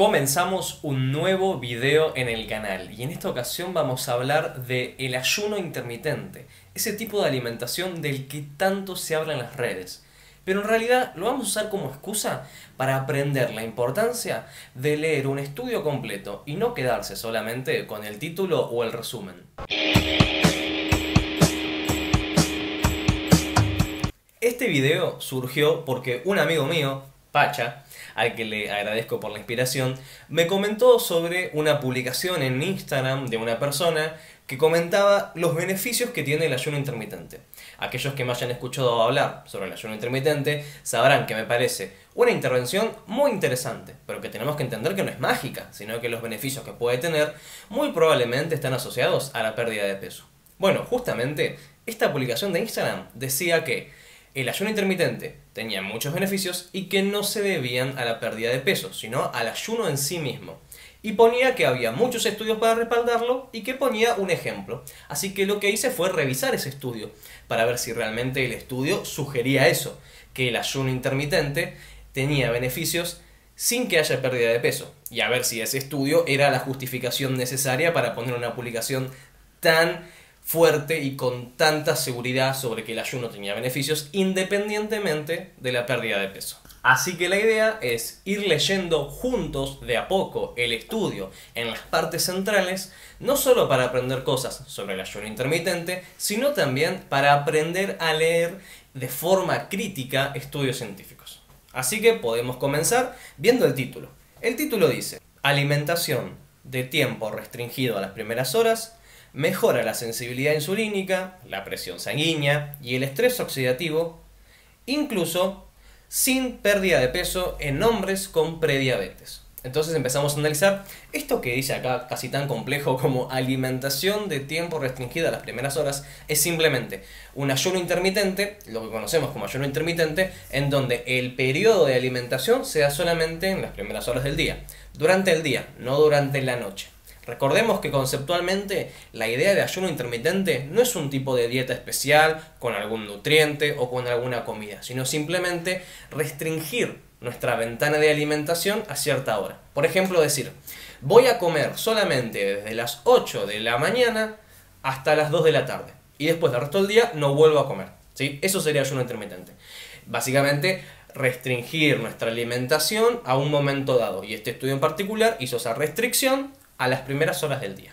Comenzamos un nuevo video en el canal y en esta ocasión vamos a hablar de el ayuno intermitente, ese tipo de alimentación del que tanto se habla en las redes. Pero en realidad lo vamos a usar como excusa para aprender la importancia de leer un estudio completo y no quedarse solamente con el título o el resumen. Este video surgió porque un amigo mío, Pacha, al que le agradezco por la inspiración, me comentó sobre una publicación en Instagram de una persona que comentaba los beneficios que tiene el ayuno intermitente. Aquellos que me hayan escuchado hablar sobre el ayuno intermitente sabrán que me parece una intervención muy interesante, pero que tenemos que entender que no es mágica, sino que los beneficios que puede tener muy probablemente están asociados a la pérdida de peso. Bueno, justamente esta publicación de Instagram decía que el ayuno intermitente tenía muchos beneficios y que no se debían a la pérdida de peso, sino al ayuno en sí mismo. Y ponía que había muchos estudios para respaldarlo y que ponía un ejemplo. Así que lo que hice fue revisar ese estudio para ver si realmente el estudio sugería eso, que el ayuno intermitente tenía beneficios sin que haya pérdida de peso. Y a ver si ese estudio era la justificación necesaria para poner una publicación tan fuerte y con tanta seguridad sobre que el ayuno tenía beneficios independientemente de la pérdida de peso. Así que la idea es ir leyendo juntos de a poco el estudio en las partes centrales, no solo para aprender cosas sobre el ayuno intermitente, sino también para aprender a leer de forma crítica estudios científicos. Así que podemos comenzar viendo el título. El título dice: alimentación de tiempo restringido a las primeras horas mejora la sensibilidad insulínica, la presión sanguínea y el estrés oxidativo, incluso sin pérdida de peso en hombres con prediabetes. Entonces empezamos a analizar esto que dice acá, casi tan complejo como alimentación de tiempo restringida a las primeras horas. Es simplemente un ayuno intermitente, lo que conocemos como ayuno intermitente, en donde el periodo de alimentación se da solamente en las primeras horas del día, durante el día, no durante la noche. Recordemos que conceptualmente la idea de ayuno intermitente no es un tipo de dieta especial con algún nutriente o con alguna comida, sino simplemente restringir nuestra ventana de alimentación a cierta hora. Por ejemplo, decir: voy a comer solamente desde las 8 de la mañana hasta las 2 de la tarde y después del resto del día no vuelvo a comer, ¿sí? Eso sería ayuno intermitente. Básicamente, restringir nuestra alimentación a un momento dado, y este estudio en particular hizo esa restricción a las primeras horas del día.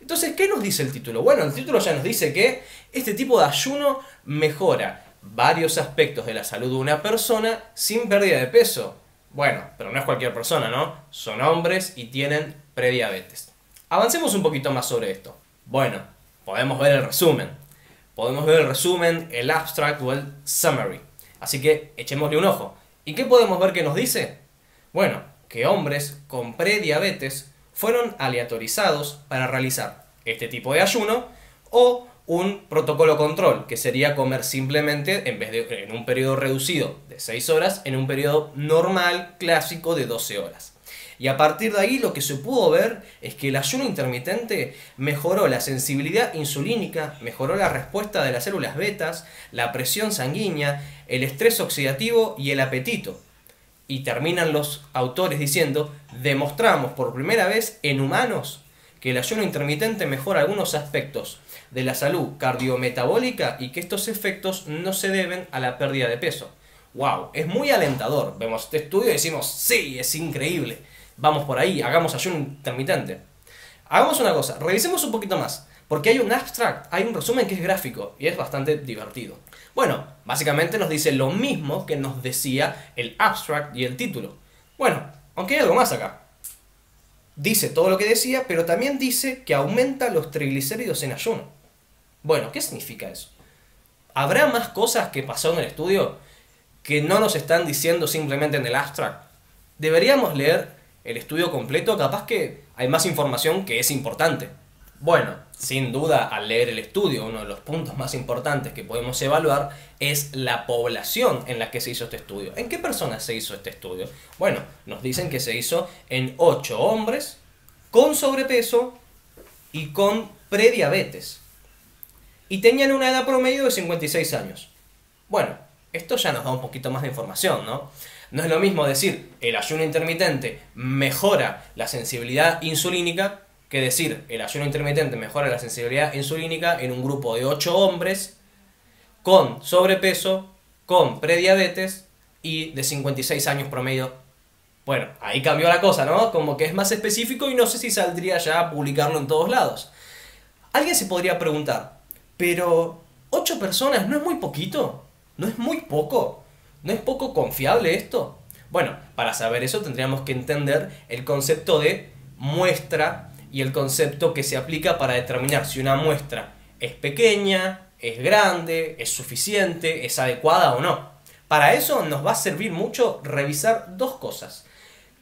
Entonces, ¿qué nos dice el título? Bueno, el título ya nos dice que este tipo de ayuno mejora varios aspectos de la salud de una persona sin pérdida de peso. Bueno, pero no es cualquier persona, ¿no? Son hombres y tienen prediabetes. Avancemos un poquito más sobre esto. Bueno, podemos ver el resumen. Podemos ver el resumen, el abstract o el summary. Así que echémosle un ojo. ¿Y qué podemos ver que nos dice? Bueno, que hombres con prediabetes fueron aleatorizados para realizar este tipo de ayuno o un protocolo control, que sería comer simplemente en un periodo reducido de 6 horas, en un periodo normal, clásico, de 12 horas. Y a partir de ahí lo que se pudo ver es que el ayuno intermitente mejoró la sensibilidad insulínica, mejoró la respuesta de las células betas, la presión sanguínea, el estrés oxidativo y el apetito. Y terminan los autores diciendo: demostramos por primera vez en humanos que el ayuno intermitente mejora algunos aspectos de la salud cardiometabólica y que estos efectos no se deben a la pérdida de peso. ¡Wow! Es muy alentador. Vemos este estudio y decimos: sí, es increíble. Vamos por ahí, hagamos ayuno intermitente. Hagamos una cosa, revisemos un poquito más, porque hay un abstract, hay un resumen que es gráfico y es bastante divertido. Bueno, básicamente nos dice lo mismo que nos decía el abstract y el título. Bueno, aunque hay algo más acá. Dice todo lo que decía, pero también dice que aumenta los triglicéridos en ayuno. Bueno, ¿qué significa eso? ¿Habrá más cosas que pasaron en el estudio que no nos están diciendo simplemente en el abstract? Deberíamos leer el estudio completo, capaz que hay más información que es importante. Bueno, sin duda, al leer el estudio, uno de los puntos más importantes que podemos evaluar es la población en la que se hizo este estudio. ¿En qué personas se hizo este estudio? Bueno, nos dicen que se hizo en 8 hombres con sobrepeso y con prediabetes. Y tenían una edad promedio de 56 años. Bueno, esto ya nos da un poquito más de información, ¿no? No es lo mismo decir el ayuno intermitente mejora la sensibilidad insulínica que decir el ayuno intermitente mejora la sensibilidad insulínica en un grupo de 8 hombres con sobrepeso, con prediabetes y de 56 años promedio. Bueno, ahí cambió la cosa, ¿no? Como que es más específico y no sé si saldría ya a publicarlo en todos lados. Alguien se podría preguntar, pero 8 personas no es muy poquito, no es muy poco, no es poco confiable esto. Bueno, para saber eso tendríamos que entender el concepto de muestra y el concepto que se aplica para determinar si una muestra es pequeña, es grande, es suficiente, es adecuada o no. Para eso nos va a servir mucho revisar dos cosas.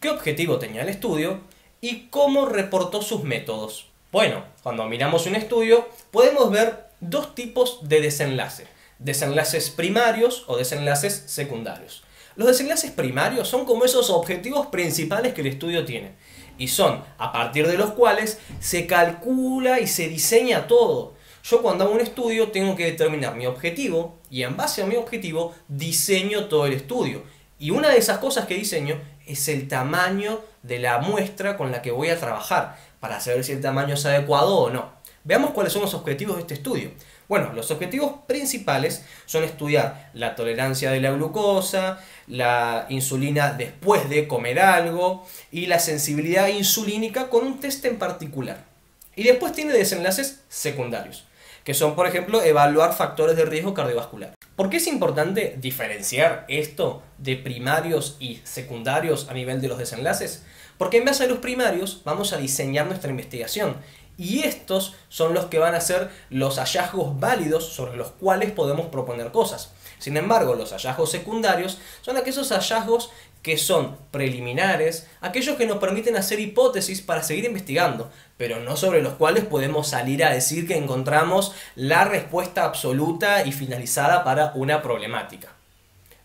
¿Qué objetivo tenía el estudio y cómo reportó sus métodos? Bueno, cuando miramos un estudio podemos ver dos tipos de desenlace. Desenlaces primarios o desenlaces secundarios. Los desenlaces primarios son como esos objetivos principales que el estudio tiene. Y son a partir de los cuales se calcula y se diseña todo. Yo cuando hago un estudio tengo que determinar mi objetivo y en base a mi objetivo diseño todo el estudio. Y una de esas cosas que diseño es el tamaño de la muestra con la que voy a trabajar para saber si el tamaño es adecuado o no. Veamos cuáles son los objetivos de este estudio. Bueno, los objetivos principales son estudiar la tolerancia de la glucosa, la insulina después de comer algo y la sensibilidad insulínica con un test en particular. Y después tiene desenlaces secundarios, que son, por ejemplo, evaluar factores de riesgo cardiovascular. ¿Por qué es importante diferenciar esto de primarios y secundarios a nivel de los desenlaces? Porque en base a los primarios vamos a diseñar nuestra investigación y estos son los que van a ser los hallazgos válidos sobre los cuales podemos proponer cosas. Sin embargo, los hallazgos secundarios son aquellos hallazgos que son preliminares, aquellos que nos permiten hacer hipótesis para seguir investigando, pero no sobre los cuales podemos salir a decir que encontramos la respuesta absoluta y finalizada para una problemática.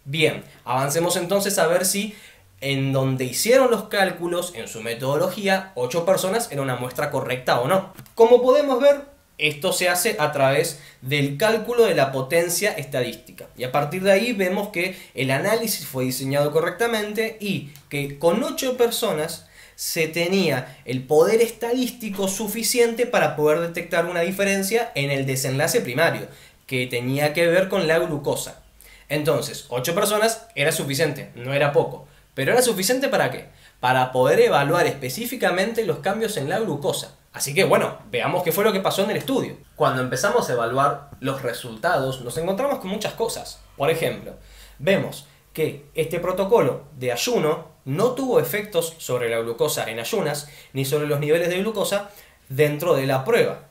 Bien, avancemos entonces a ver si en donde hicieron los cálculos, en su metodología, 8 personas era una muestra correcta o no. Como podemos ver, esto se hace a través del cálculo de la potencia estadística. Y a partir de ahí vemos que el análisis fue diseñado correctamente y que con 8 personas se tenía el poder estadístico suficiente para poder detectar una diferencia en el desenlace primario, que tenía que ver con la glucosa. Entonces, 8 personas era suficiente, no era poco. ¿Pero era suficiente para qué? Para poder evaluar específicamente los cambios en la glucosa. Así que bueno, veamos qué fue lo que pasó en el estudio. Cuando empezamos a evaluar los resultados, nos encontramos con muchas cosas. Por ejemplo, vemos que este protocolo de ayuno no tuvo efectos sobre la glucosa en ayunas, ni sobre los niveles de glucosa dentro de la prueba.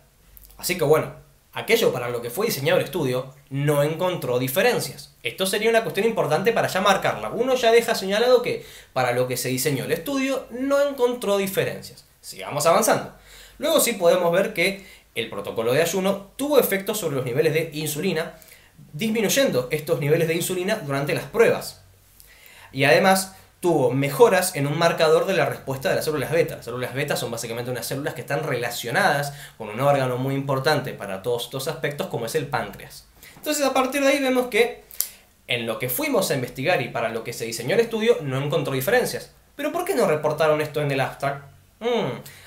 Así que bueno, aquello para lo que fue diseñado el estudio no encontró diferencias. Esto sería una cuestión importante para ya marcarla. Uno ya deja señalado que para lo que se diseñó el estudio no encontró diferencias. Sigamos avanzando. Luego sí podemos ver que el protocolo de ayuno tuvo efectos sobre los niveles de insulina, disminuyendo estos niveles de insulina durante las pruebas. Y además tuvo mejoras en un marcador de la respuesta de las células beta. Las células beta son básicamente unas células que están relacionadas con un órgano muy importante para todos estos aspectos como es el páncreas. Entonces a partir de ahí vemos que en lo que fuimos a investigar y para lo que se diseñó el estudio no encontró diferencias. ¿Pero por qué no reportaron esto en el abstract?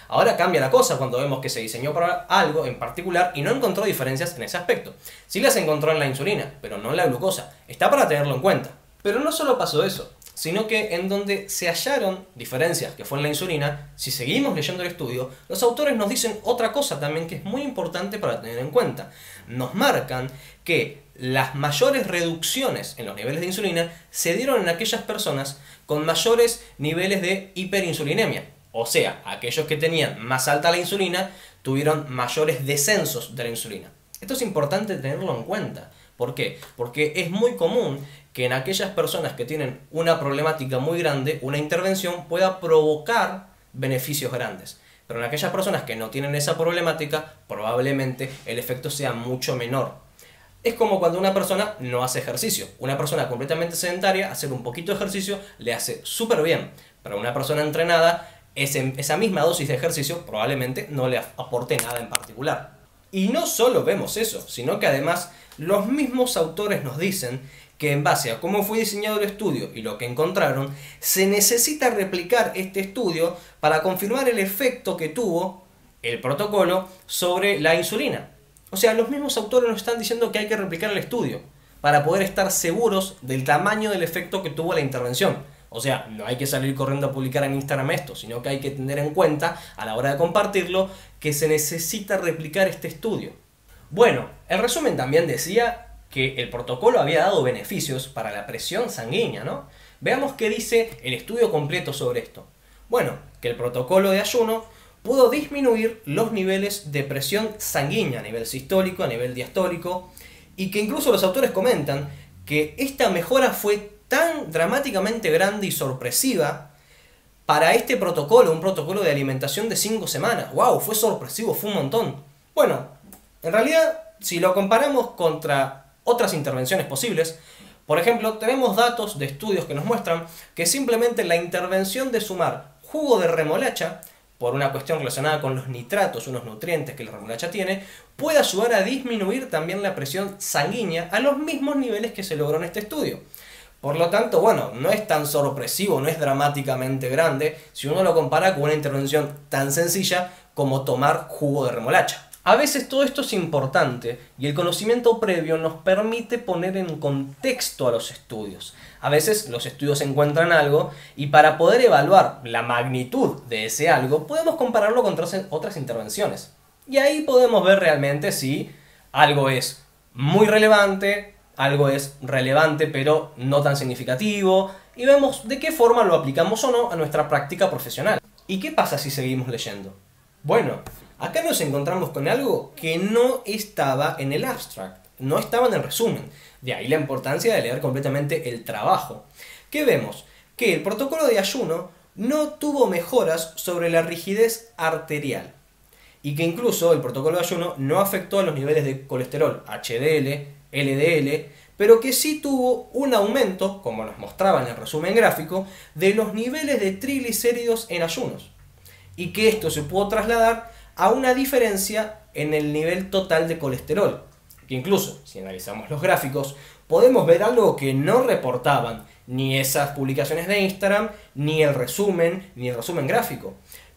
Ahora cambia la cosa cuando vemos que se diseñó para algo en particular y no encontró diferencias en ese aspecto. Sí las encontró en la insulina, pero no en la glucosa. Está para tenerlo en cuenta. Pero no solo pasó eso, sino que en donde se hallaron diferencias, que fue en la insulina, si seguimos leyendo el estudio, los autores nos dicen otra cosa también que es muy importante para tener en cuenta. Nos marcan que las mayores reducciones en los niveles de insulina se dieron en aquellas personas con mayores niveles de hiperinsulinemia. O sea, aquellos que tenían más alta la insulina tuvieron mayores descensos de la insulina. Esto es importante tenerlo en cuenta. ¿Por qué? Porque es muy común que en aquellas personas que tienen una problemática muy grande, una intervención pueda provocar beneficios grandes. Pero en aquellas personas que no tienen esa problemática, probablemente el efecto sea mucho menor. Es como cuando una persona no hace ejercicio. Una persona completamente sedentaria, hacer un poquito de ejercicio le hace súper bien. Para una persona entrenada, esa misma dosis de ejercicio probablemente no le aporte nada en particular. Y no solo vemos eso, sino que además los mismos autores nos dicen que en base a cómo fue diseñado el estudio y lo que encontraron, se necesita replicar este estudio para confirmar el efecto que tuvo el protocolo sobre la insulina. O sea, los mismos autores nos están diciendo que hay que replicar el estudio para poder estar seguros del tamaño del efecto que tuvo la intervención. O sea, no hay que salir corriendo a publicar en Instagram esto, sino que hay que tener en cuenta a la hora de compartirlo que se necesita replicar este estudio. Bueno, el resumen también decía que el protocolo había dado beneficios para la presión sanguínea, ¿no? Veamos qué dice el estudio completo sobre esto. Bueno, que el protocolo de ayuno pudo disminuir los niveles de presión sanguínea a nivel sistólico, a nivel diastólico, y que incluso los autores comentan que esta mejora fue tan dramáticamente grande y sorpresiva para este protocolo, un protocolo de alimentación de 5 semanas. ¡Wow! Fue sorpresivo, fue un montón. Bueno, en realidad, si lo comparamos contra otras intervenciones posibles, por ejemplo, tenemos datos de estudios que nos muestran que simplemente la intervención de sumar jugo de remolacha, por una cuestión relacionada con los nitratos, unos nutrientes que la remolacha tiene, puede ayudar a disminuir también la presión sanguínea a los mismos niveles que se logró en este estudio. Por lo tanto, bueno, no es tan sorpresivo, no es dramáticamente grande si uno lo compara con una intervención tan sencilla como tomar jugo de remolacha. A veces todo esto es importante y el conocimiento previo nos permite poner en contexto a los estudios. A veces los estudios encuentran algo y para poder evaluar la magnitud de ese algo podemos compararlo con otras intervenciones. Y ahí podemos ver realmente si algo es muy relevante, algo es relevante pero no tan significativo, y vemos de qué forma lo aplicamos o no a nuestra práctica profesional. ¿Y qué pasa si seguimos leyendo? Bueno, acá nos encontramos con algo que no estaba en el abstract, no estaba en el resumen. De ahí la importancia de leer completamente el trabajo. ¿Qué vemos? Que el protocolo de ayuno no tuvo mejoras sobre la rigidez arterial. Y que incluso el protocolo de ayuno no afectó a los niveles de colesterol HDL, LDL, pero que sí tuvo un aumento, como nos mostraba en el resumen gráfico, de los niveles de triglicéridos en ayunos. Y que esto se pudo trasladar a una diferencia en el nivel total de colesterol, que incluso, si analizamos los gráficos, podemos ver algo que no reportaban ni esas publicaciones de Instagram, ni el resumen gráfico,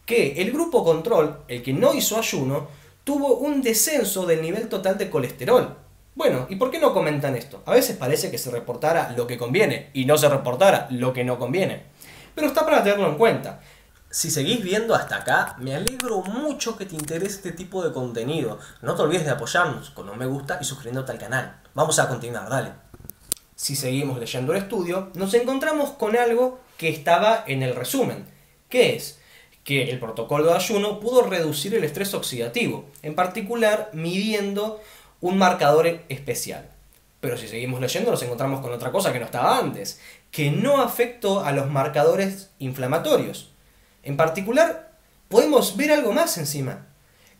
que el grupo control, el que no hizo ayuno, tuvo un descenso del nivel total de colesterol. Bueno, ¿y por qué no comentan esto? A veces parece que se reportara lo que conviene y no se reportara lo que no conviene, pero está para tenerlo en cuenta. Si seguís viendo hasta acá, me alegro mucho que te interese este tipo de contenido. No te olvides de apoyarnos con un me gusta y suscribiéndote al canal. Vamos a continuar, dale. Si seguimos leyendo el estudio, nos encontramos con algo que estaba en el resumen. ¿Qué es? Que el protocolo de ayuno pudo reducir el estrés oxidativo, en particular midiendo un marcador especial. Pero si seguimos leyendo nos encontramos con otra cosa que no estaba antes, que no afectó a los marcadores inflamatorios. En particular, podemos ver algo más encima,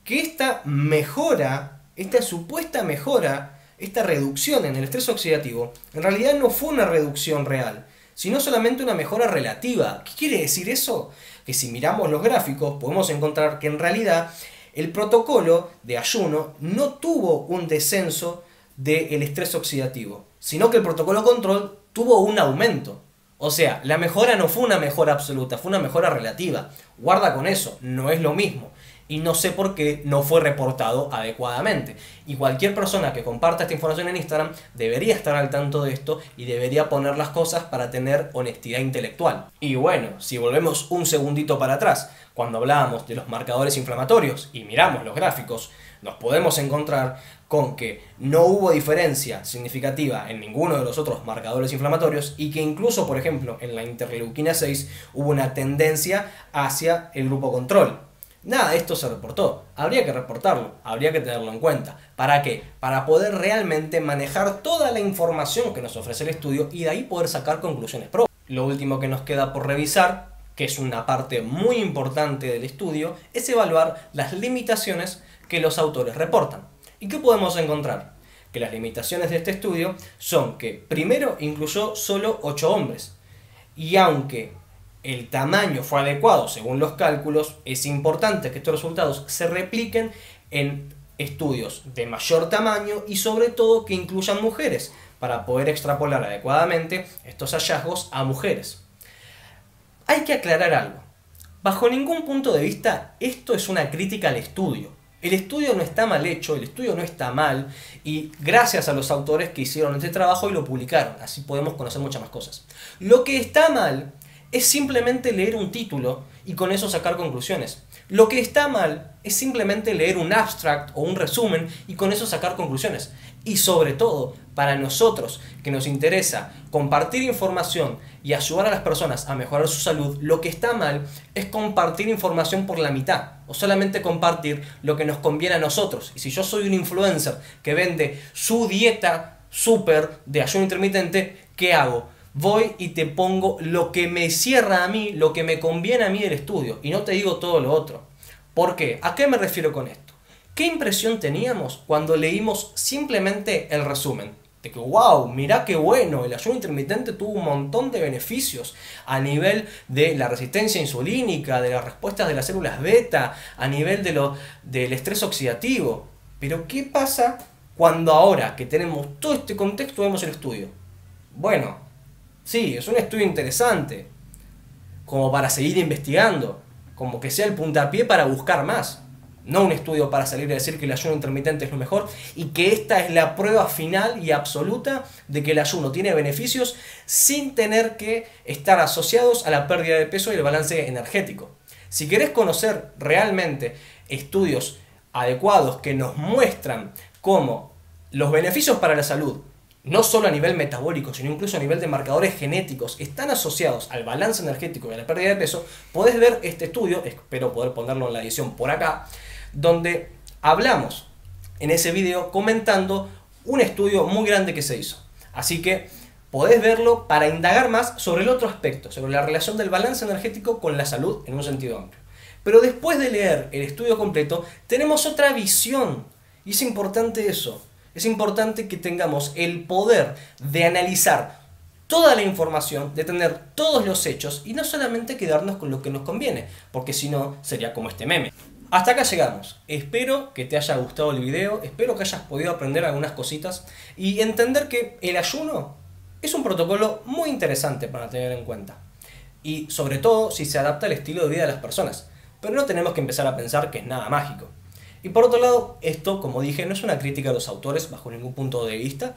que esta mejora, esta supuesta mejora, esta reducción en el estrés oxidativo, en realidad no fue una reducción real, sino solamente una mejora relativa. ¿Qué quiere decir eso? Que si miramos los gráficos podemos encontrar que en realidad el protocolo de ayuno no tuvo un descenso del estrés oxidativo, sino que el protocolo control tuvo un aumento. O sea, la mejora no fue una mejora absoluta, fue una mejora relativa. Guarda con eso, no es lo mismo. Y no sé por qué no fue reportado adecuadamente. Y cualquier persona que comparta esta información en Instagram debería estar al tanto de esto y debería poner las cosas para tener honestidad intelectual. Y bueno, si volvemos un segundito para atrás, cuando hablábamos de los marcadores inflamatorios y miramos los gráficos, nos podemos encontrar con que no hubo diferencia significativa en ninguno de los otros marcadores inflamatorios y que incluso, por ejemplo, en la interleuquina 6 hubo una tendencia hacia el grupo control. Nada de esto se reportó. Habría que reportarlo, habría que tenerlo en cuenta. ¿Para qué? Para poder realmente manejar toda la información que nos ofrece el estudio y de ahí poder sacar conclusiones propias. Lo último que nos queda por revisar, que es una parte muy importante del estudio, es evaluar las limitaciones que los autores reportan. ¿Y qué podemos encontrar? Que las limitaciones de este estudio son que primero incluyó solo 8 hombres y aunque el tamaño fue adecuado según los cálculos, es importante que estos resultados se repliquen en estudios de mayor tamaño y sobre todo que incluyan mujeres para poder extrapolar adecuadamente estos hallazgos a mujeres. Hay que aclarar algo. Bajo ningún punto de vista esto es una crítica al estudio. El estudio no está mal hecho, el estudio no está mal, y gracias a los autores que hicieron este trabajo y lo publicaron, así podemos conocer muchas más cosas. Lo que está mal es simplemente leer un título y con eso sacar conclusiones. Lo que está mal es simplemente leer un abstract o un resumen y con eso sacar conclusiones. Y sobre todo, para nosotros que nos interesa compartir información y ayudar a las personas a mejorar su salud, lo que está mal es compartir información por la mitad o solamente compartir lo que nos conviene a nosotros. Y si yo soy un influencer que vende su dieta súper de ayuno intermitente, ¿qué hago? Voy y te pongo lo que me cierra a mí, lo que me conviene a mí del estudio, y no te digo todo lo otro. ¿Por qué? ¿A qué me refiero con esto? ¿Qué impresión teníamos cuando leímos simplemente el resumen? De que wow, mirá qué bueno, el ayuno intermitente tuvo un montón de beneficios a nivel de la resistencia insulínica, de las respuestas de las células beta, a nivel de del estrés oxidativo. Pero ¿qué pasa cuando ahora que tenemos todo este contexto vemos el estudio? Bueno, sí, es un estudio interesante, como para seguir investigando, como que sea el puntapié para buscar más. No un estudio para salir a decir que el ayuno intermitente es lo mejor y que esta es la prueba final y absoluta de que el ayuno tiene beneficios sin tener que estar asociados a la pérdida de peso y el balance energético. Si querés conocer realmente estudios adecuados que nos muestran cómo los beneficios para la salud, no solo a nivel metabólico, sino incluso a nivel de marcadores genéticos, están asociados al balance energético y a la pérdida de peso, podés ver este estudio, espero poder ponerlo en la edición por acá, donde hablamos en ese video comentando un estudio muy grande que se hizo. Así que podés verlo para indagar más sobre el otro aspecto, sobre la relación del balance energético con la salud en un sentido amplio. Pero después de leer el estudio completo, tenemos otra visión, y es importante eso. Es importante que tengamos el poder de analizar toda la información, de tener todos los hechos y no solamente quedarnos con lo que nos conviene, porque si no sería como este meme. Hasta acá llegamos. Espero que te haya gustado el video, espero que hayas podido aprender algunas cositas y entender que el ayuno es un protocolo muy interesante para tener en cuenta. Y sobre todo si se adapta al estilo de vida de las personas. Pero no tenemos que empezar a pensar que es nada mágico. Y por otro lado, esto, como dije, no es una crítica a los autores bajo ningún punto de vista.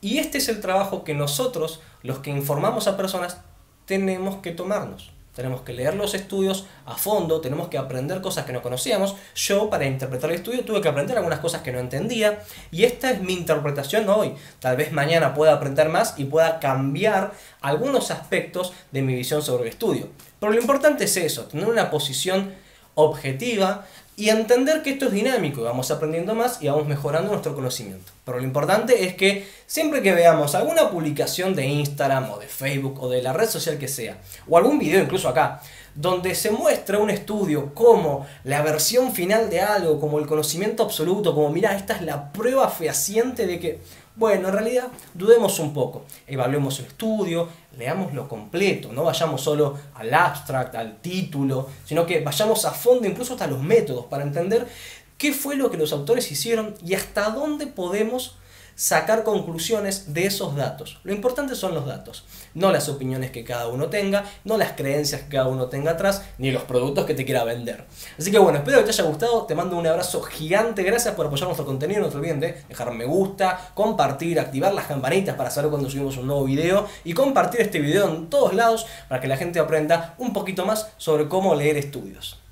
Y este es el trabajo que nosotros, los que informamos a personas, tenemos que tomarnos. Tenemos que leer los estudios a fondo, tenemos que aprender cosas que no conocíamos. Yo, para interpretar el estudio, tuve que aprender algunas cosas que no entendía. Y esta es mi interpretación hoy. Tal vez mañana pueda aprender más y pueda cambiar algunos aspectos de mi visión sobre el estudio. Pero lo importante es eso, tener una posición objetiva y entender que esto es dinámico, vamos aprendiendo más y vamos mejorando nuestro conocimiento. Pero lo importante es que siempre que veamos alguna publicación de Instagram o de Facebook o de la red social que sea, o algún video incluso acá, donde se muestra un estudio como la versión final de algo, como el conocimiento absoluto, como mirá, esta es la prueba fehaciente de que, bueno, en realidad dudemos un poco, evaluemos el estudio, leámoslo completo, no vayamos solo al abstract, al título, sino que vayamos a fondo incluso hasta los métodos para entender qué fue lo que los autores hicieron y hasta dónde podemos sacar conclusiones de esos datos. Lo importante son los datos, no las opiniones que cada uno tenga, no las creencias que cada uno tenga atrás, ni los productos que te quiera vender. Así que bueno, espero que te haya gustado, te mando un abrazo gigante, gracias por apoyar nuestro contenido, no te olviden de dejar me gusta, compartir, activar las campanitas para saber cuando subimos un nuevo video y compartir este video en todos lados para que la gente aprenda un poquito más sobre cómo leer estudios.